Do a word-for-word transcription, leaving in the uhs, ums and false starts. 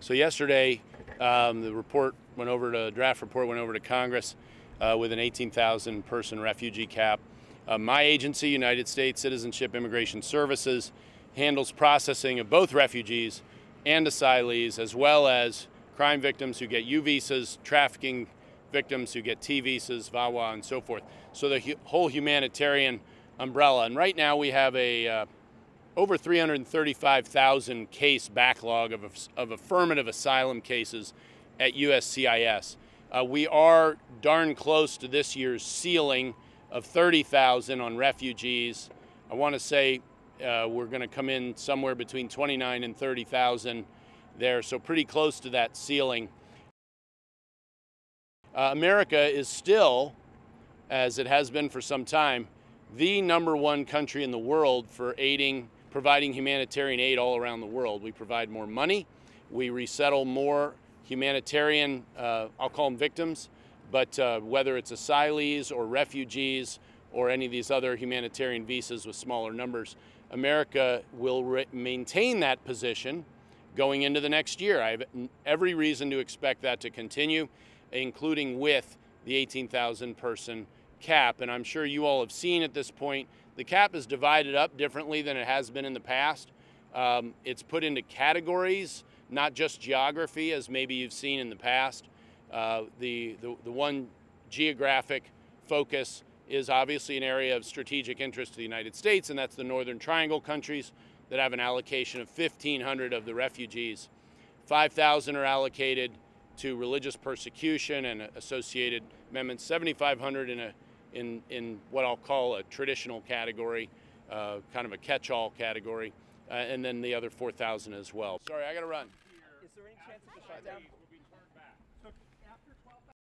So yesterday, um, the report went over to draft report went over to Congress uh, with an eighteen thousand person refugee cap. Uh, my agency, United States Citizenship Immigration Services, handles processing of both refugees and asylees, as well as crime victims who get U visas, trafficking victims who get T visas, VAWA, and so forth. So the hu whole humanitarian umbrella. And right now we have a uh, over three hundred thirty-five thousand case backlog of, of affirmative asylum cases at U S C I S. Uh, we are darn close to this year's ceiling of thirty thousand on refugees. I want to say uh, we're going to come in somewhere between twenty-nine and thirty thousand there, so pretty close to that ceiling. Uh, America is still, as it has been for some time, the number one country in the world for aiding, providing humanitarian aid all around the world. We provide more money, we resettle more humanitarian, uh, I'll call them victims, but uh, whether it's asylees or refugees or any of these other humanitarian visas with smaller numbers, America will re maintain that position going into the next year. I have every reason to expect that to continue, including with the eighteen thousand person cap. And I'm sure you all have seen at this point, the cap is divided up differently than it has been in the past. Um, it's put into categories, not just geography, as maybe you've seen in the past. Uh, the, the, the one geographic focus is obviously an area of strategic interest to the United States, and that's the Northern Triangle countries that have an allocation of fifteen hundred of the refugees. five thousand are allocated to religious persecution and associated amendments, seventy-five hundred in, a, in, in what I'll call a traditional category, uh, kind of a catch-all category, uh, and then the other four thousand as well. Sorry, I gotta run. Is there any chance of the shutdown?